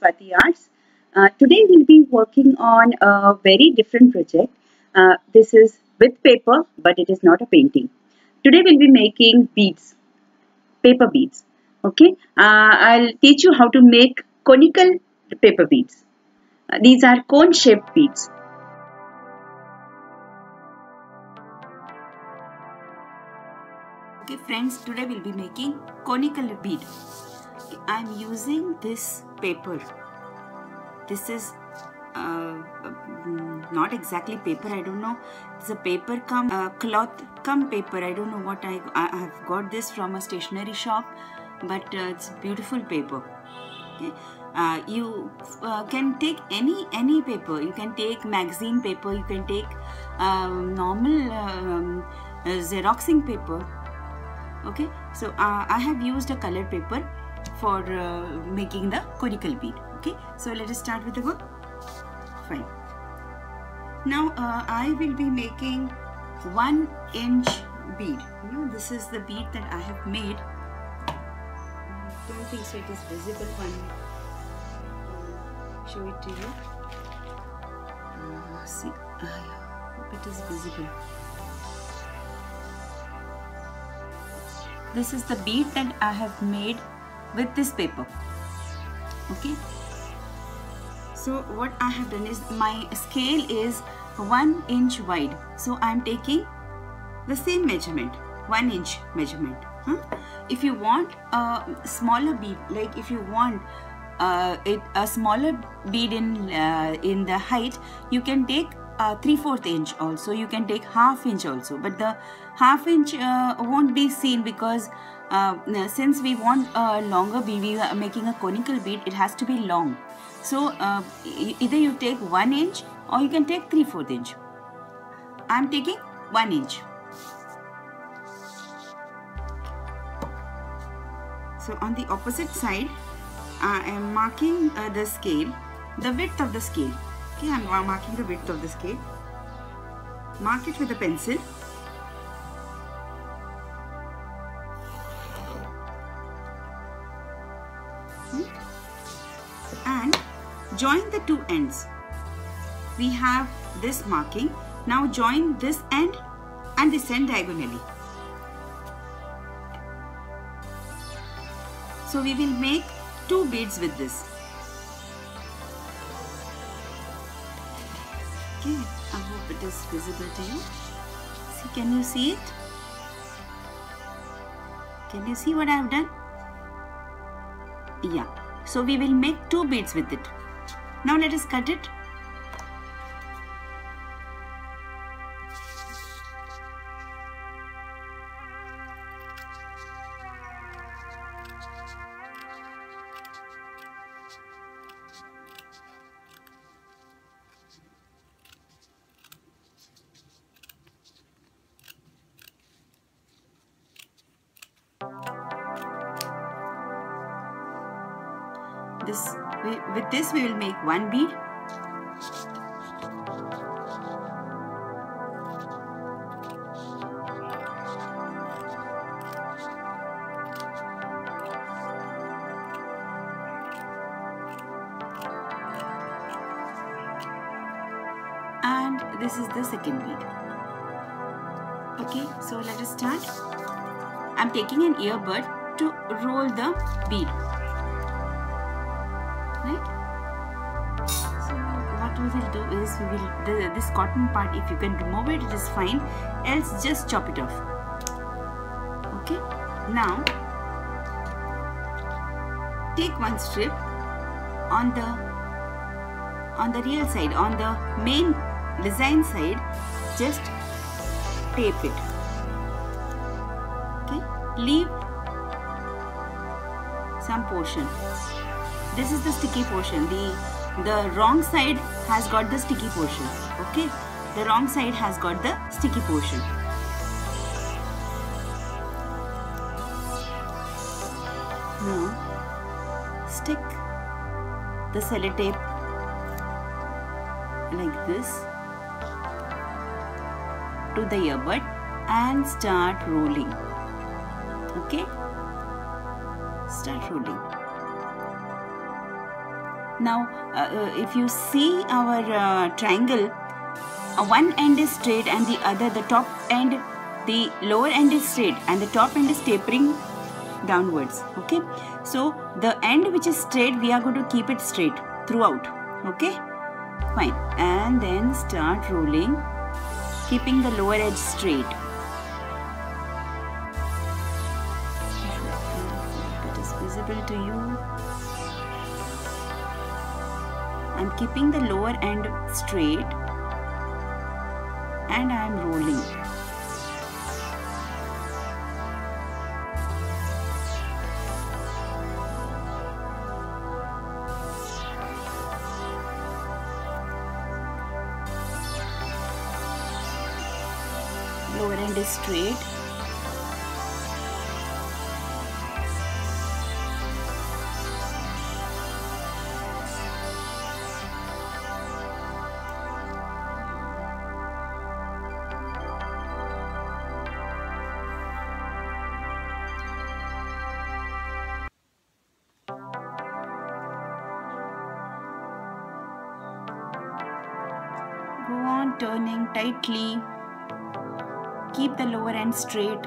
Swati Arts. Today we'll be working on a very different project. This is with paper, but it is not a painting. Today we'll be making beads, paper beads. Okay, I'll teach you how to make conical paper beads. These are cone-shaped beads. Okay friends, today we'll be making conical bead. I'm using this paper. This is not exactly paper, I don't know. It's a paper cum cloth cum paper. I don't know what I have got this from a stationery shop, but it's beautiful paper. Okay. You can take any paper. You can take magazine paper. You can take normal xeroxing paper. Okay, so I have used a colored paper for making the conical bead. Okay, so let us start with the work. Fine. Now I will be making 1-inch bead. You know, this is the bead that I have made. I don't think so it is visible. I'll show it to you. See, I hope it is visible. This is the bead that I have made with this paper. Okay. So what I have done is my scale is 1 inch wide. So I am taking the same measurement, 1 inch measurement. If you want a smaller bead, like if you want a smaller bead in the height, you can take 3/4 inch also, you can take 1/2 inch also, but the 1/2 inch won't be seen because since we want a longer bead, we are making a conical bead, it has to be long. So either you take 1 inch or you can take 3/4 inch. I am taking 1 inch. So on the opposite side, I am marking the scale, the width of the scale. Okay, I'm marking the width of the scale. Mark it with a pencil. And join the two ends. We have this marking. Now join this end and this end diagonally. So we will make 2 beads with this. Okay, I hope it is visible to you. See, can you see it? Can you see what I have done? Yeah. So we will make 2 beads with it. Now let us cut it. With this we will make 1 bead. And this is the second bead. Okay, so let us start. I'm taking an earbud to roll the bead. We will, this cotton part, if you can remove it, it is fine, else just chop it off. Okay, now take 1 strip on the real side, on the main design side, just tape it. Okay, leave some portion. This is the sticky portion. The wrong side has got the sticky portion. Okay, the wrong side has got the sticky portion. Now stick the sellotape like this to the earbud and start rolling. Okay, start rolling. Now if you see our triangle, one end is straight and the other, the top end, the lower end is straight and the top end is tapering downwards. Okay, so the end which is straight, we are going to keep it straight throughout. Okay, fine. And then start rolling, keeping the lower edge straight. It is visible to you. I'm keeping the lower end straight and I'm rolling. Lower end is straight. Go on turning tightly. Keep the lower end straight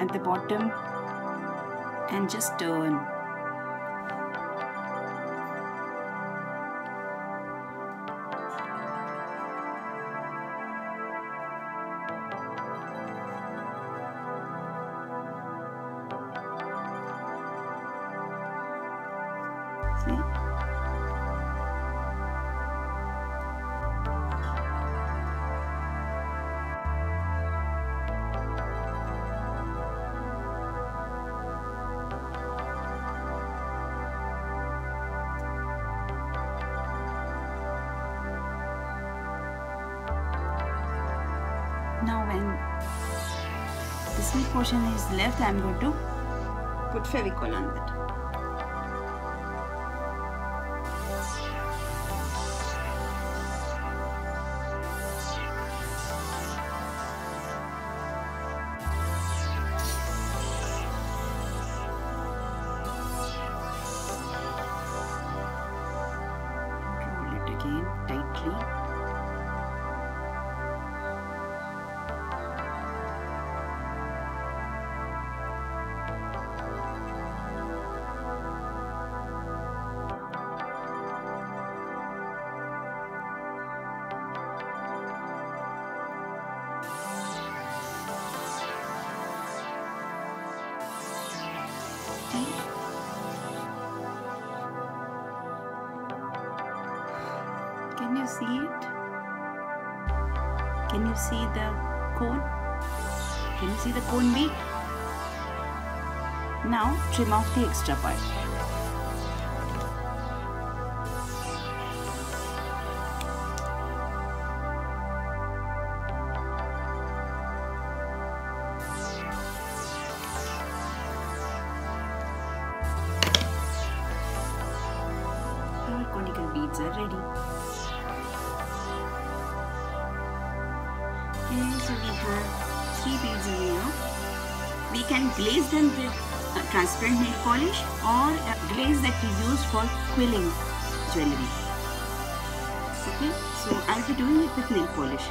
at the bottom and just turn. See? Now when the small portion is left, I am going to put Fevicol on that. Roll it again tightly. Can you see it? Can you see the cone? Can you see the cone bead? Now trim off the extra part. Our conical beads are ready. So we have 3 beads in here. We can glaze them with transparent nail polish or a glaze that we use for quilling jewellery. Okay, so I'll be doing it with nail polish.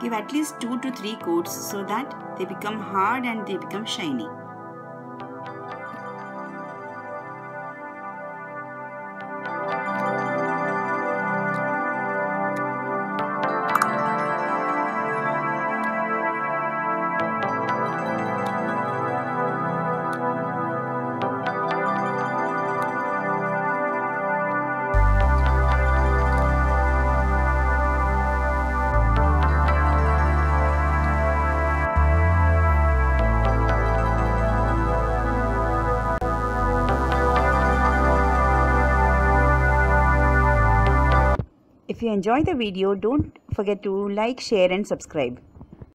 Give at least 2 to 3 coats so that they become hard and they become shiny. If you enjoy the video, don't forget to like, share and subscribe.